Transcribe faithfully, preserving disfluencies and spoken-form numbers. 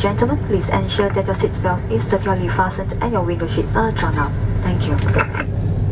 Gentlemen, please ensure that your seatbelt is securely fastened and your window sheets are drawn up. Thank you.